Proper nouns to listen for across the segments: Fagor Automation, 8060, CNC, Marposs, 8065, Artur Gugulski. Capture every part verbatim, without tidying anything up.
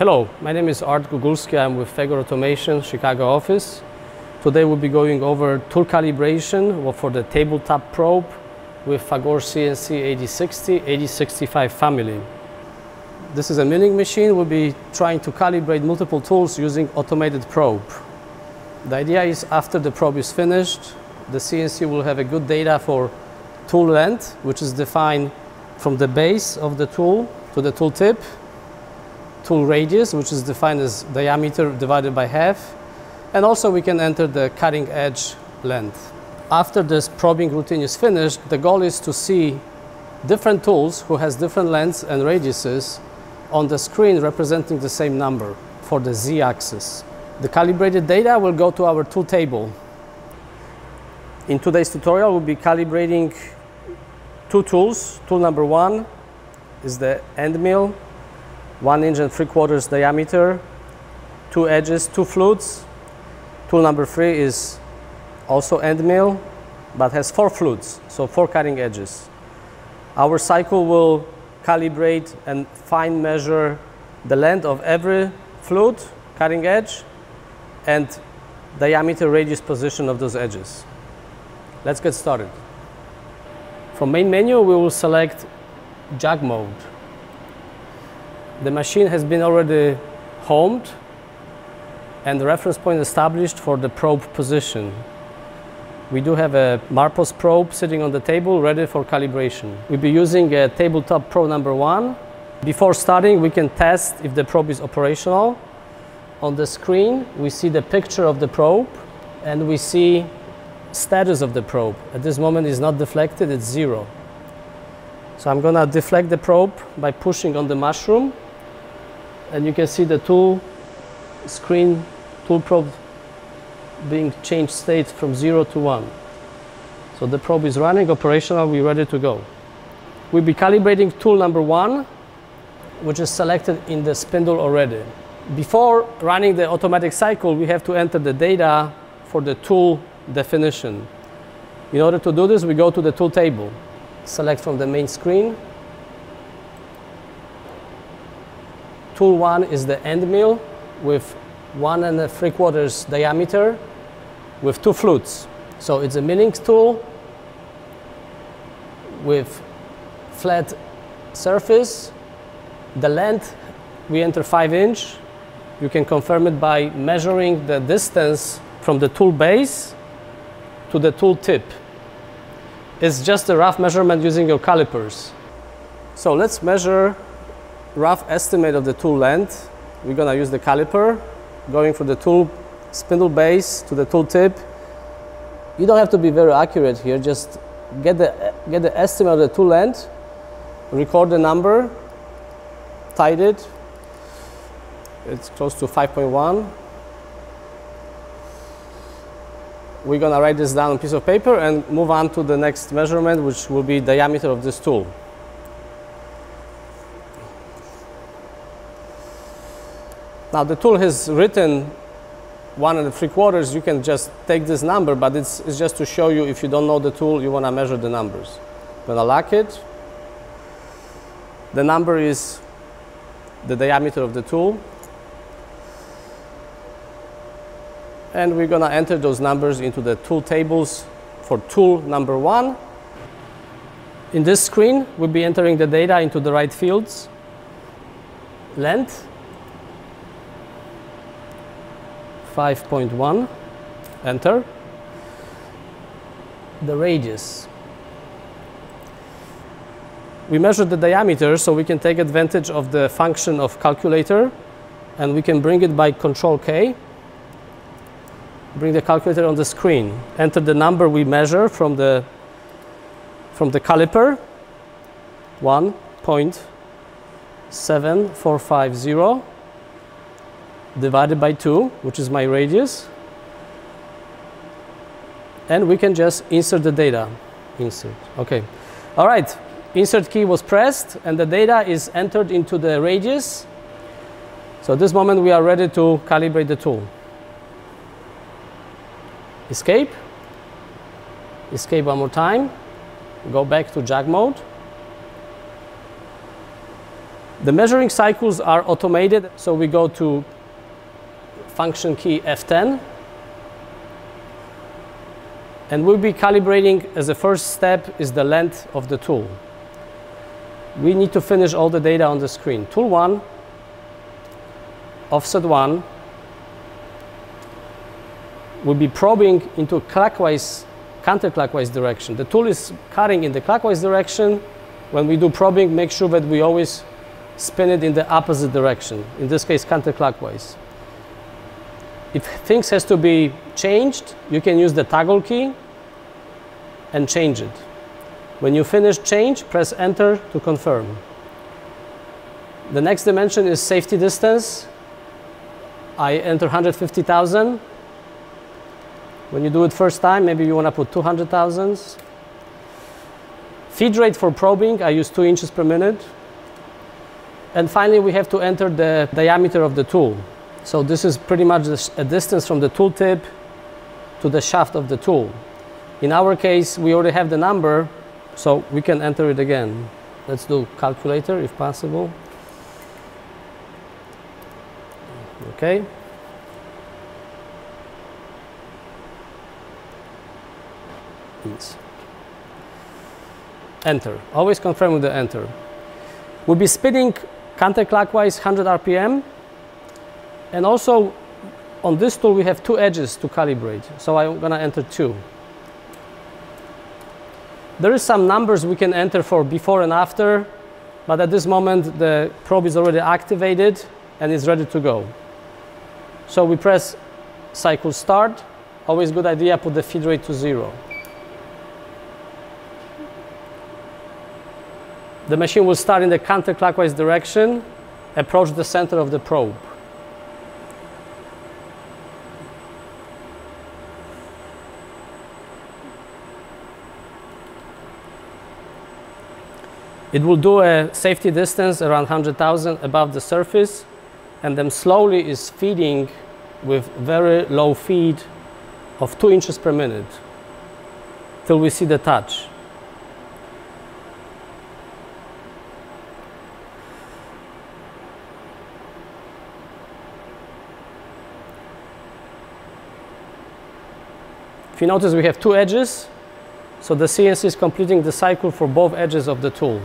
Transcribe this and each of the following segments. Hello, my name is Artur Gugulski. I'm with Fagor Automation Chicago office. Today we'll be going over tool calibration for the tabletop probe with Fagor C N C eighty sixty, eighty sixty-five family. This is a milling machine. We'll be trying to calibrate multiple tools using automated probe. The idea is after the probe is finished, the C N C will have a good data for tool length, which is defined from the base of the tool to the tool tip, tool radius, which is defined as diameter divided by half, and also we can enter the cutting edge length. After this probing routine is finished, the goal is to see different tools who has different lengths and radiuses on the screen representing the same number for the z-axis. The calibrated data will go to our tool table. In today's tutorial, we'll be calibrating two tools. Tool number one is the end mill, one inch and three quarters diameter, two edges, two flutes. Tool number three is also end mill, but has four flutes, so four cutting edges. Our cycle will calibrate and fine measure the length of every flute, cutting edge, and diameter, radius, position of those edges. Let's get started. From main menu, we will select jog mode. The machine has been already homed and the reference point established for the probe position. We do have a Marposs probe sitting on the table ready for calibration. We'll be using a tabletop probe number one. Before starting, we can test if the probe is operational. On the screen, we see the picture of the probe and we see status of the probe. At this moment, it's not deflected, it's zero. So I'm gonna deflect the probe by pushing on the mushroom. And you can see the tool screen, tool probe being changed state from zero to one. So the probe is running, operational, we're ready to go. We'll be calibrating tool number one, which is selected in the spindle already. Before running the automatic cycle, we have to enter the data for the tool definition. In order to do this, we go to the tool table. Select from the main screen. Tool one is the end mill with one and a three quarters diameter with two flutes. So it's a milling tool with flat surface. The length, we enter five inch. You can confirm it by measuring the distance from the tool base to the tool tip. It's just a rough measurement using your calipers. So let's measure rough estimate of the tool length. We're gonna use the caliper, going from the tool spindle base to the tool tip. You don't have to be very accurate here, just get the, get the estimate of the tool length, record the number, tight it. It's close to five point one. We're gonna write this down on a piece of paper and move on to the next measurement, which will be diameter of this tool. Now the tool has written one and three quarters. You can just take this number, but it's, it's just to show you if you don't know the tool, you wanna measure the numbers. Gonna lock it. The number is the diameter of the tool. And we're gonna enter those numbers into the tool tables for tool number one. In this screen, we'll be entering the data into the right fields. Length, five point one, enter. The radius. We measured the diameter, so we can take advantage of the function of calculator, and we can bring it by Control K. Bring the calculator on the screen. Enter the number we measure from the from the caliper. one point seven four five zero divided by two, which is my radius. And we can just insert the data. Insert. Okay. All right. Insert key was pressed and the data is entered into the radius. So at this moment we are ready to calibrate the tool. Escape, escape one more time, go back to jog mode. The measuring cycles are automated, so we go to function key F ten, and we'll be calibrating. As the first step is the length of the tool. We need to finish all the data on the screen. Tool one, offset one, we'll be probing into clockwise, counterclockwise direction. The tool is cutting in the clockwise direction. When we do probing, make sure that we always spin it in the opposite direction, in this case counterclockwise. If things has to be changed, you can use the toggle key and change it. When you finish change, press enter to confirm. The next dimension is safety distance. I enter one hundred fifty thousand. When you do it first time, maybe you want to put two hundred thousand. Feed rate for probing, I use two inches per minute. And finally, we have to enter the diameter of the tool. So this is pretty much a distance from the tool tip to the shaft of the tool. In our case, we already have the number, so we can enter it again. Let's do calculator if possible. Okay. Enter. Always confirm with the enter. We'll be spinning counterclockwise one hundred R P M, and also on this tool we have two edges to calibrate, so I'm gonna enter two. There is some numbers we can enter for before and after, but at this moment the probe is already activated and is ready to go. So we press cycle start. Always good idea, put the feed rate to zero. The machine will start in the counterclockwise direction, approach the center of the probe. It will do a safety distance around one hundred thousand above the surface, and then slowly is feeding with very low feed of two inches per minute till we see the touch. If you notice, we have two edges, so the C N C is completing the cycle for both edges of the tool.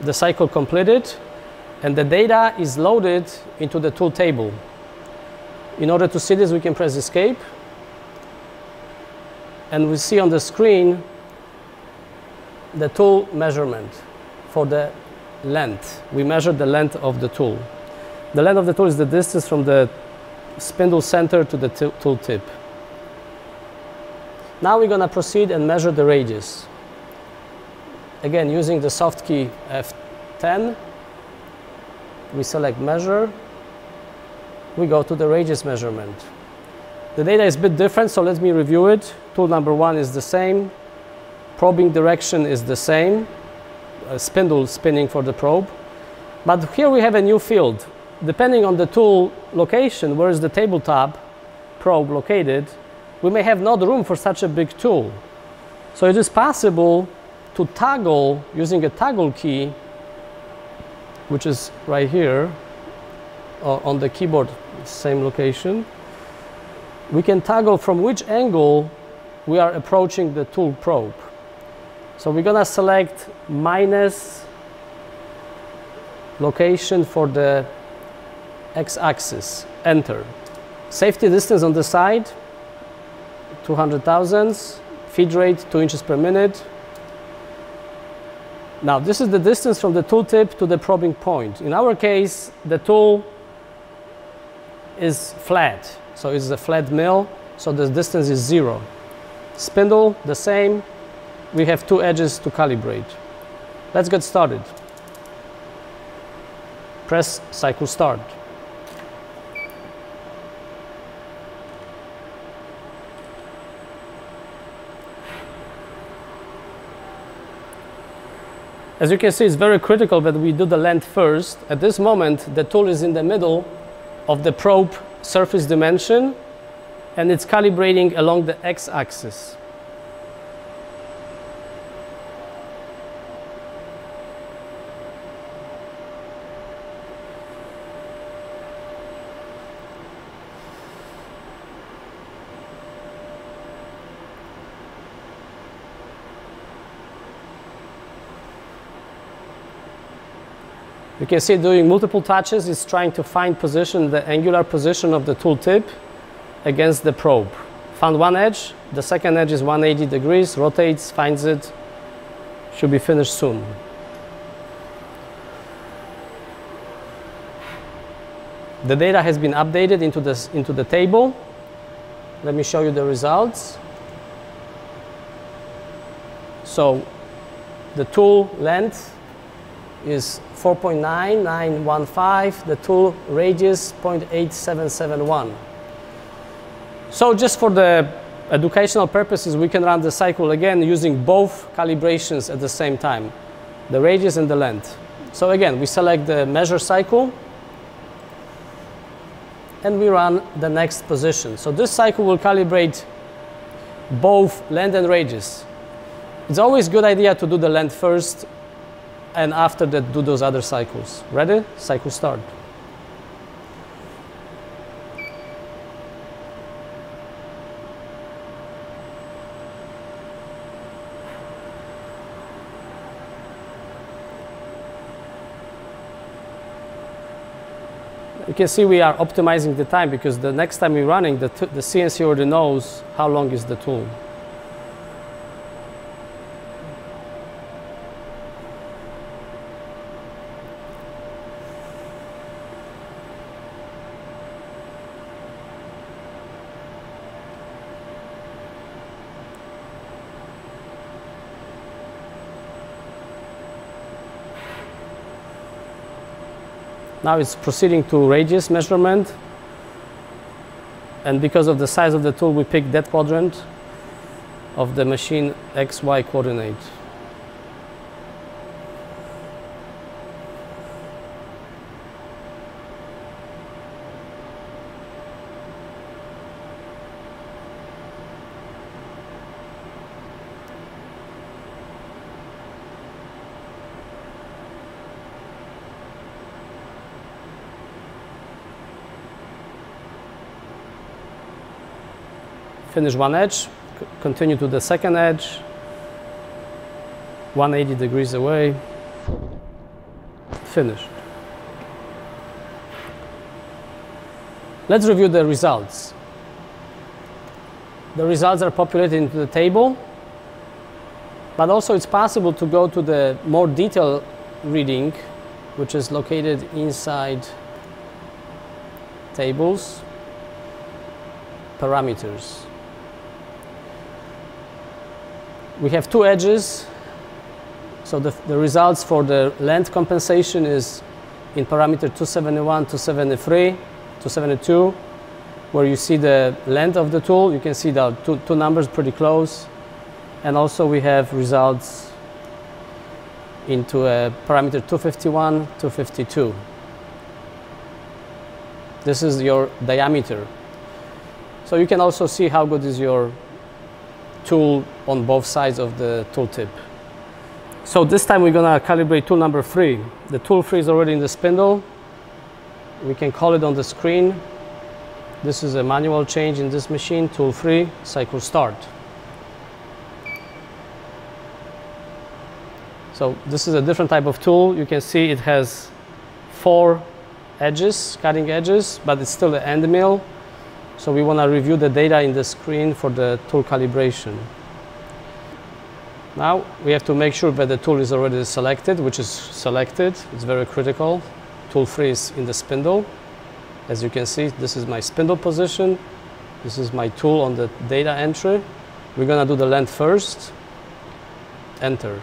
The cycle completed, and the data is loaded into the tool table. In order to see this, we can press escape, and we see on the screen the tool measurement for the length. We measure the length of the tool. The length of the tool is the distance from the spindle center to the tool tip. Now we're going to proceed and measure the radius. Again, using the soft key F ten, we select measure, we go to the radius measurement. The data is a bit different, so let me review it. Tool number one is the same, probing direction is the same, a spindle spinning for the probe, but here we have a new field. Depending on the tool location, where is the tabletop probe located, we may have not room for such a big tool. So it is possible to toggle using a toggle key, which is right here uh, on the keyboard, same location. We can toggle from which angle we are approaching the tool probe. So we're gonna select minus location for the x-axis, enter. Safety distance on the side, two hundred thousand, feed rate two inches per minute. Now this is the distance from the tool tip to the probing point. In our case, the tool is flat, so it's a flat mill, so the distance is zero. Spindle, the same, we have two edges to calibrate. Let's get started. Press cycle start. As you can see, it's very critical that we do the length first. At this moment, the tool is in the middle of the probe surface dimension, and it's calibrating along the x-axis. You can see doing multiple touches, it's trying to find position, the angular position of the tool tip against the probe. Found one edge, the second edge is one hundred eighty degrees, rotates, finds it, should be finished soon. The data has been updated into, this, into the table. Let me show you the results. So the tool length is four point nine nine one five, the tool radius zero point eight seven seven one. So just for the educational purposes, we can run the cycle again using both calibrations at the same time, the radius and the length. So again, we select the measure cycle and we run the next position. So this cycle will calibrate both length and radius. It's always a good idea to do the length first and after that do those other cycles. Ready? Cycle start. You can see we are optimizing the time because the next time we're running, the, the C N C already knows how long is the tool. Now it's proceeding to radius measurement, and because of the size of the tool we pick that quadrant of the machine X Y coordinate. Finish one edge, continue to the second edge, one hundred eighty degrees away, finished. Let's review the results. The results are populated into the table, but also it's possible to go to the more detailed reading, which is located inside tables, parameters. We have two edges, so the, the results for the length compensation is in parameter two seventy-one, two seventy-three, two seventy-two, where you see the length of the tool. You can see the two, two numbers pretty close, and also we have results into a parameter two fifty-one, two fifty-two. This is your diameter. So you can also see how good is your tool on both sides of the tool tip. So this time we're gonna calibrate tool number three. The tool three is already in the spindle. We can call it on the screen. This is a manual change in this machine, tool three, cycle start. So this is a different type of tool. You can see it has four edges, cutting edges, but it's still the end mill. So we want to review the data in the screen for the tool calibration. Now we have to make sure that the tool is already selected, which is selected. It's very critical. Tool three is in the spindle. As you can see, this is my spindle position. This is my tool on the data entry. We're going to do the length first. Enter.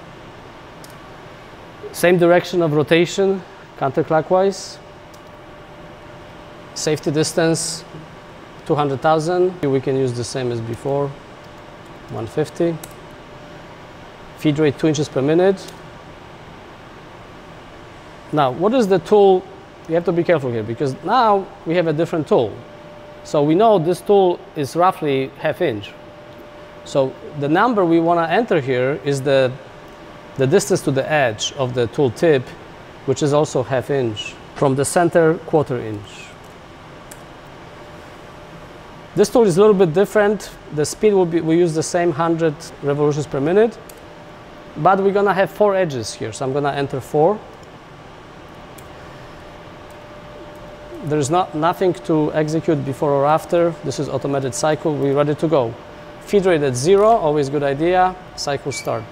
Same direction of rotation, counterclockwise. Safety distance. two hundred thousand, we can use the same as before, one fifty. Feed rate two inches per minute. Now, what is the tool? You have to be careful here because now we have a different tool. So we know this tool is roughly half inch. So the number we want to enter here is the, the distance to the edge of the tool tip, which is also half inch. From the center, quarter inch. This tool is a little bit different. The speed will be, we use the same one hundred revolutions per minute, but we're gonna have four edges here. So I'm gonna enter four. There's not, nothing to execute before or after. This is automated cycle, we're ready to go. Feed rate at zero, always good idea, cycle start.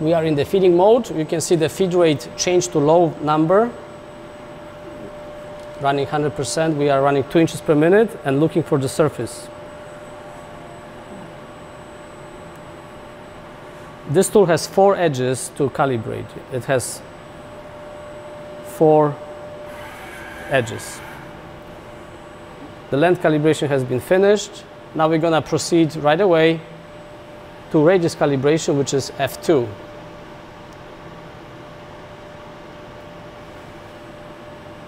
We are in the feeding mode. You can see the feed rate change to low number. Running one hundred percent, we are running two inches per minute and looking for the surface. This tool has four edges to calibrate. It has four edges. The length calibration has been finished. Now we're gonna proceed right away to radius calibration, which is F two.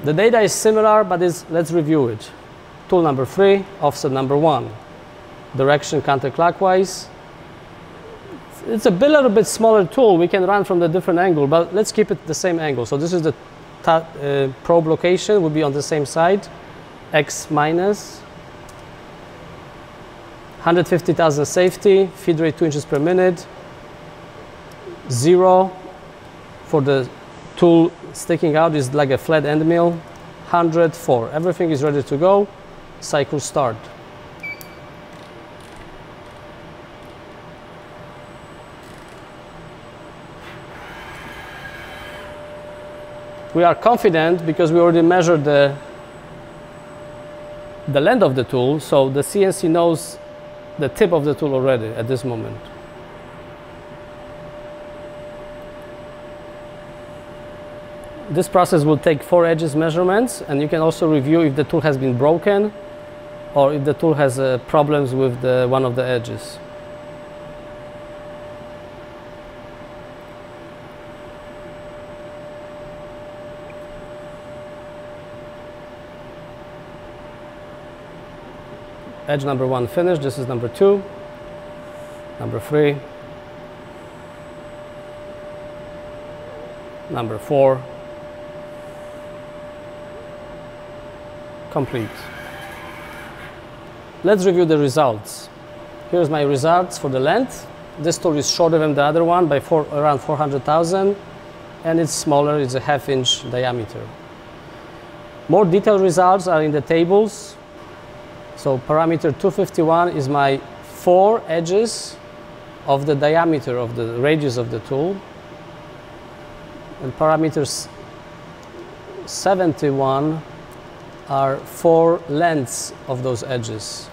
The data is similar, but it's, let's review it. Tool number three, offset number one. Direction counterclockwise. It's a bit, little bit smaller tool. We can run from the different angle, but let's keep it the same angle. So this is the uh, probe location, will be on the same side. X minus. one hundred fifty thousand safety, feed rate two inches per minute. Zero for the tool sticking out is like a flat end mill. one hundred four. Everything is ready to go. Cycle start. We are confident because we already measured the the length of the tool, so the C N C knows the tip of the tool already at this moment. This process will take four edges measurements, and you can also review if the tool has been broken or if the tool has uh, problems with the, one of the edges. Edge number one finished, this is number two, number three, number four, complete. Let's review the results. Here's my results for the length. This tool is shorter than the other one by four, around four hundred thousand, and it's smaller, it's a half inch diameter. More detailed results are in the tables. So parameter two fifty-one is my four edges of the diameter of the radius of the tool. And parameters seventy-one are four lengths of those edges.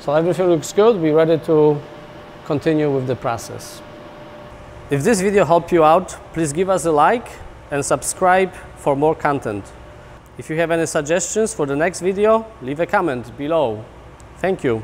So everything looks good. We're ready to continue with the process. If this video helped you out, please give us a like and subscribe for more content. If you have any suggestions for the next video, leave a comment below. Thank you.